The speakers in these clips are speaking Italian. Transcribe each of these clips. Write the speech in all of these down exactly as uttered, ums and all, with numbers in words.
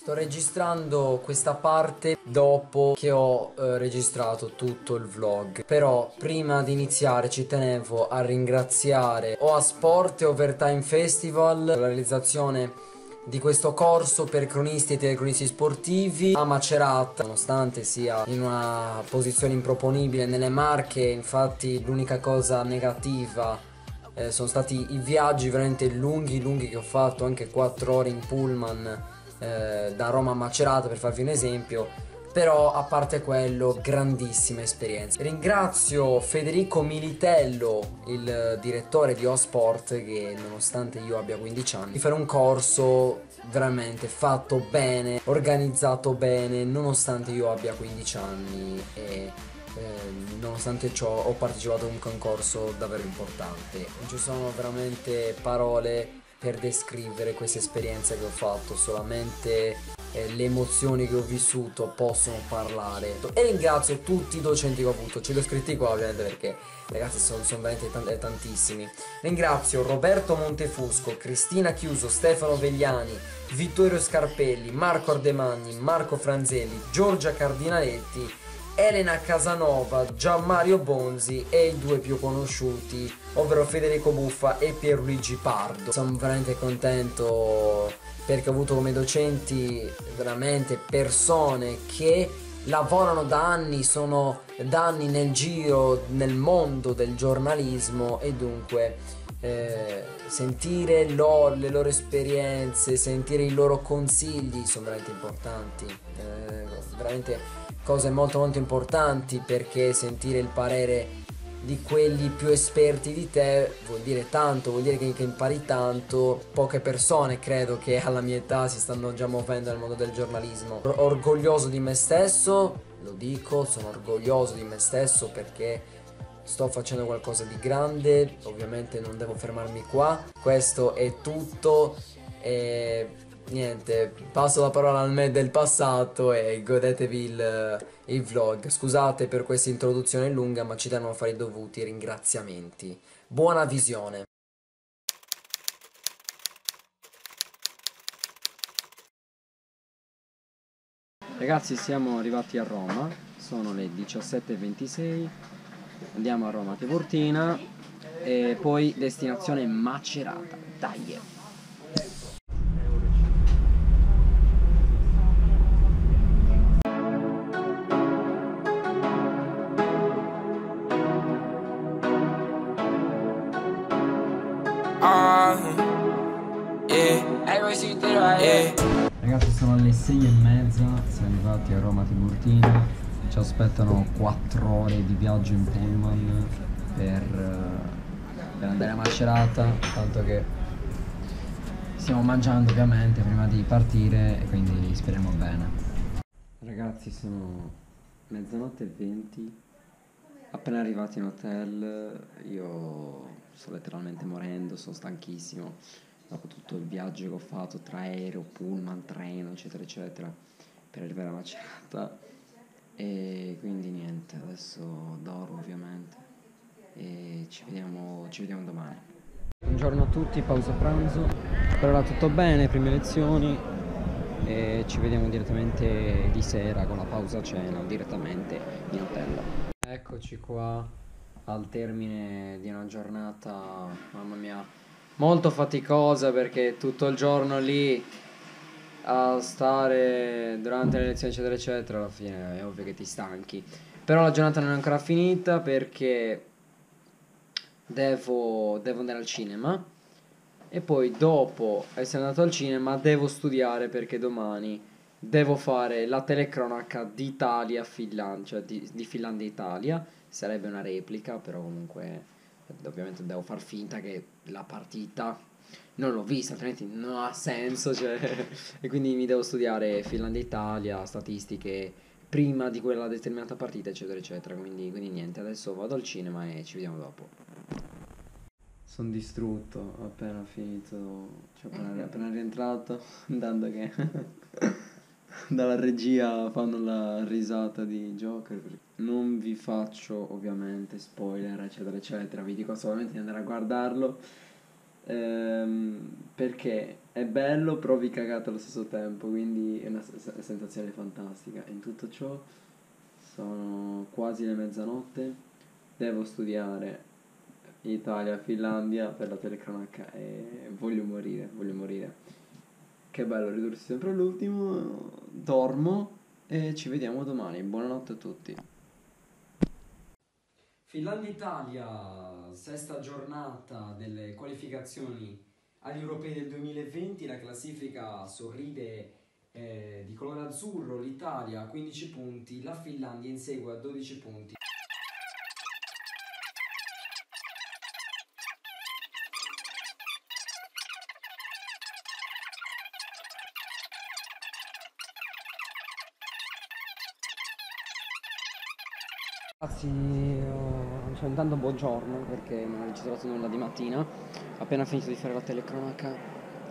Sto registrando questa parte dopo che ho eh, registrato tutto il vlog. Però prima di iniziare ci tenevo a ringraziare O A Sport e Overtime Festival per la realizzazione di questo corso per cronisti e telecronisti sportivi a Macerata, nonostante sia in una posizione improponibile nelle Marche. Infatti l'unica cosa negativa Eh, sono stati i viaggi veramente lunghi lunghi che ho fatto, anche quattro ore in pullman eh, da Roma a Macerata, per farvi un esempio. Però a parte quello, grandissima esperienza. Ringrazio Federico Militello, il direttore di O A Sport, che nonostante io abbia quindici anni, di fare un corso veramente fatto bene, organizzato bene, nonostante io abbia quindici anni e Eh, nonostante ciò ho partecipato a un concorso davvero importante. Non ci sono veramente parole per descrivere questa esperienza che ho fatto, solamente eh, le emozioni che ho vissuto possono parlare. E ringrazio tutti i docenti che ho avuto, ce li ho scritti qua ovviamente perché ragazzi sono, sono veramente tant tantissimi. Ringrazio Roberto Montefusco, Cristina Chiuso, Stefano Vegliani, Vittorio Scarpelli, Marco Ardemagni, Marco Franzelli, Giorgia Cardinaletti, Elena Casanova, Gianmario Bonzi e i due più conosciuti, ovvero Federico Buffa e Pierluigi Pardo. Sono veramente contento perché ho avuto come docenti veramente persone che lavorano da anni, sono da anni nel giro, nel mondo del giornalismo, e dunque eh, sentire loro, le loro esperienze, sentire i loro consigli sono veramente importanti, eh, veramente cose molto molto importanti, perché sentire il parere di quelli più esperti di te vuol dire tanto, vuol dire che, che impari tanto. Poche persone credo che alla mia età si stanno già muovendo nel mondo del giornalismo. Orgoglioso di me stesso, lo dico, sono orgoglioso di me stesso perché sto facendo qualcosa di grande. Ovviamente non devo fermarmi qua, questo è tutto e niente, passo la parola al me del passato e godetevi il, il vlog. Scusate per questa introduzione lunga, ma ci devono fare i dovuti ringraziamenti. Buona visione. Ragazzi, siamo arrivati a Roma, sono le diciassette e ventisei, andiamo a Roma Tiburtina e poi destinazione Macerata. Dai! Ragazzi, sono le sei e mezza, siamo arrivati a Roma Tiburtina, ci aspettano quattro ore di viaggio in pullman per, per andare a Macerata, tanto che stiamo mangiando ovviamente prima di partire e quindi speriamo bene. Ragazzi, sono mezzanotte e venti, appena arrivati in hotel. Io sto letteralmente morendo, sono stanchissimo dopo tutto il viaggio che ho fatto tra aereo, pullman, treno, eccetera eccetera, per arrivare a Macerata. E quindi niente, adesso dormo ovviamente e ci vediamo, ci vediamo domani. Buongiorno a tutti, pausa pranzo. Per ora tutto bene, prime lezioni, e ci vediamo direttamente di sera con la pausa cena, direttamente in hotel. Eccoci qua al termine di una giornata, mamma mia, molto faticosa, perché tutto il giorno lì a stare durante le lezioni eccetera eccetera, alla fine è ovvio che ti stanchi. Però la giornata non è ancora finita perché devo, devo andare al cinema e poi dopo essere andato al cinema devo studiare, perché domani devo fare la telecronaca d'Italia-Finlandia, cioè di, di Finlandia-Italia. Sarebbe una replica, però comunque ovviamente devo far finta che la partita non l'ho vista, altrimenti non ha senso, cioè. E quindi mi devo studiare Finlandia-Italia, statistiche prima di quella determinata partita eccetera eccetera, quindi, quindi niente, adesso vado al cinema e ci vediamo dopo. Sono distrutto, ho appena finito, cioè appena, appena rientrato, dando che dalla regia fanno la risata di Joker. Non vi faccio ovviamente spoiler eccetera eccetera, vi dico solamente di andare a guardarlo, ehm, perché è bello, provi cagato allo stesso tempo, quindi è una sensazione fantastica. In tutto ciò sono quasi le mezzanotte, devo studiare Italia, Finlandia per la telecronaca e voglio morire, voglio morire. Che bello ridursi sempre all'ultimo, dormo e ci vediamo domani. Buonanotte a tutti. Finlandia-Italia, sesta giornata delle qualificazioni agli europei del duemilaventi, la classifica sorride eh, di colore azzurro, l'Italia a quindici punti, la Finlandia insegue a dodici punti. Ragazzi, cioè, intanto buongiorno, perché non ho registrato nulla di mattina. Appena finito di fare la telecronaca,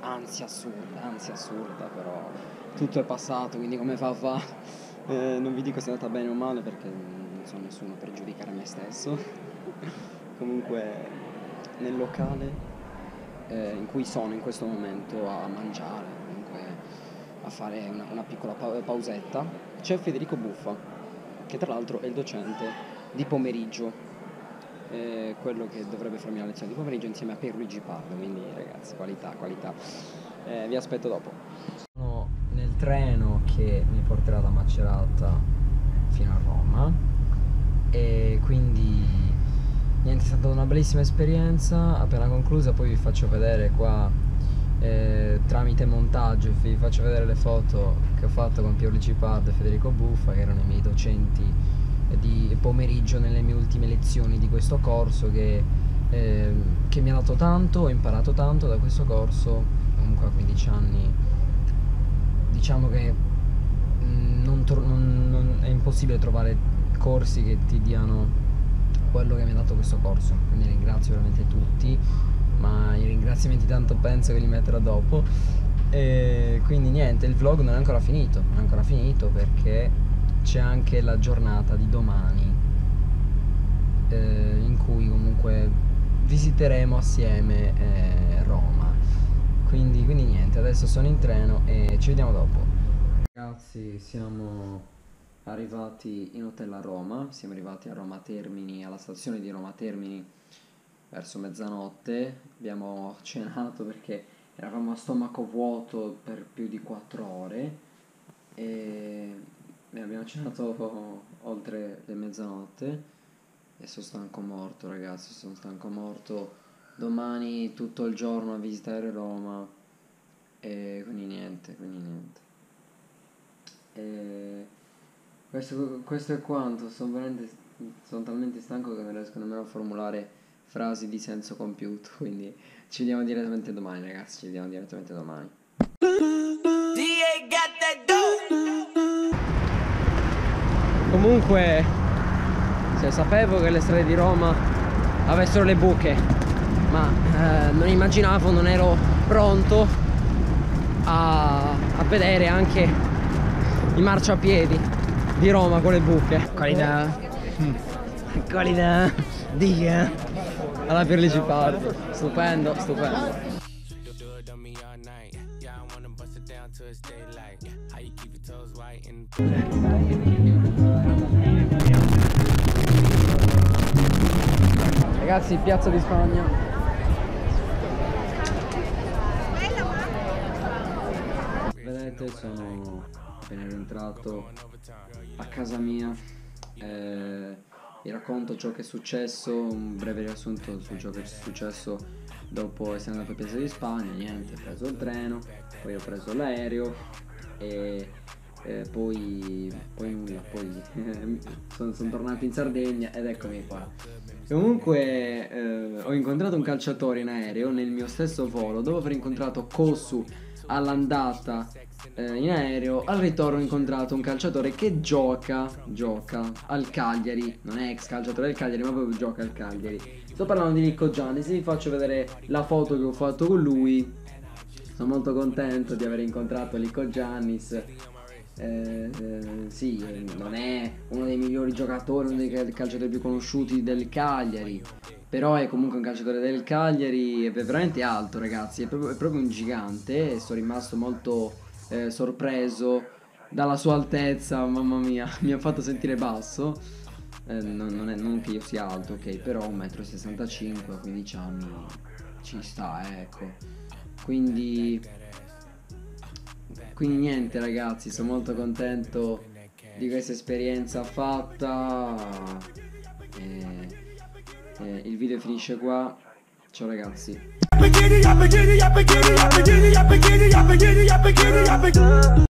ansia assurda, ansia assurda, però tutto è passato, quindi come fa fa. Eh, non vi dico se è andata bene o male, perché non so nessuno per giudicare me stesso. Comunque, nel locale eh, in cui sono in questo momento a mangiare, comunque a fare una, una piccola pa- pausetta, c'è Federico Buffa, che tra l'altro è il docente di pomeriggio, eh, quello che dovrebbe farmi la lezione di pomeriggio insieme a Pierluigi Pardo, quindi ragazzi, qualità, qualità, eh, vi aspetto dopo. Sono nel treno che mi porterà da Macerata fino a Roma e quindi niente, è stata una bellissima esperienza appena conclusa, poi vi faccio vedere qua eh, tramite montaggio, vi faccio vedere le foto che ho fatto con Pierluigi Pardo e Federico Buffa, che erano i miei docenti di pomeriggio nelle mie ultime lezioni di questo corso che, eh, che mi ha dato tanto, ho imparato tanto da questo corso. Comunque a quindici anni diciamo che mh, non tro- non, non, è impossibile trovare corsi che ti diano quello che mi ha dato questo corso, quindi ringrazio veramente tutti, ma i ringraziamenti tanto penso che li metterò dopo. E quindi niente, il vlog non è ancora finito, non è ancora finito perché c'è anche la giornata di domani eh, in cui comunque visiteremo assieme eh, Roma, quindi, quindi niente, adesso sono in treno e ci vediamo dopo. Ragazzi, siamo arrivati in hotel a Roma, siamo arrivati a Roma Termini, alla stazione di Roma Termini verso mezzanotte, abbiamo cenato perché eravamo a stomaco vuoto per più di quattro ore e abbiamo cenato oltre le mezzanotte e sono stanco morto, ragazzi, sono stanco morto. Domani tutto il giorno a visitare Roma e quindi niente, quindi niente. E questo, questo è quanto, sono veramente, sono talmente stanco che non riesco nemmeno a formulare frasi di senso compiuto, quindi ci vediamo direttamente domani, ragazzi, ci vediamo direttamente domani. Comunque, se sapevo che le strade di Roma avessero le buche, ma eh, non immaginavo, non ero pronto a, a vedere anche i marciapiedi di Roma con le buche. Qualità, qualità, dica. Alla Pierluigi Pardo, stupendo, stupendo. Ragazzi, Piazza di Spagna. Vedete, sono appena rientrato a casa mia. Eh... Vi racconto ciò che è successo, un breve riassunto su ciò che è successo dopo essere andato a Piazza di Spagna. Niente, ho preso il treno, poi ho preso l'aereo e eh, poi poi nulla, poi sono, sono tornato in Sardegna ed eccomi qua. Comunque eh, ho incontrato un calciatore in aereo nel mio stesso volo, dopo aver incontrato Cossu all'andata in aereo, al ritorno ho incontrato un calciatore che gioca gioca al Cagliari, non è ex calciatore del Cagliari ma proprio gioca al Cagliari. Sto parlando di Lykogiannis, vi faccio vedere la foto che ho fatto con lui. Sono molto contento di aver incontrato Lykogiannis. Eh, eh, sì, non è uno dei migliori giocatori, uno dei calciatori più conosciuti del Cagliari, però è comunque un calciatore del Cagliari, è veramente alto, ragazzi, è proprio, è proprio un gigante, e sono rimasto molto eh, sorpreso dalla sua altezza, mamma mia, mi ha fatto sentire basso. Eh, non, non, è, non che io sia alto, ok, però uno e sessantacinque metri a quindici anni ci sta, eh, ecco. Quindi, quindi niente ragazzi, sono molto contento di questa esperienza fatta. Eh, eh, il video finisce qua. Ciao ragazzi.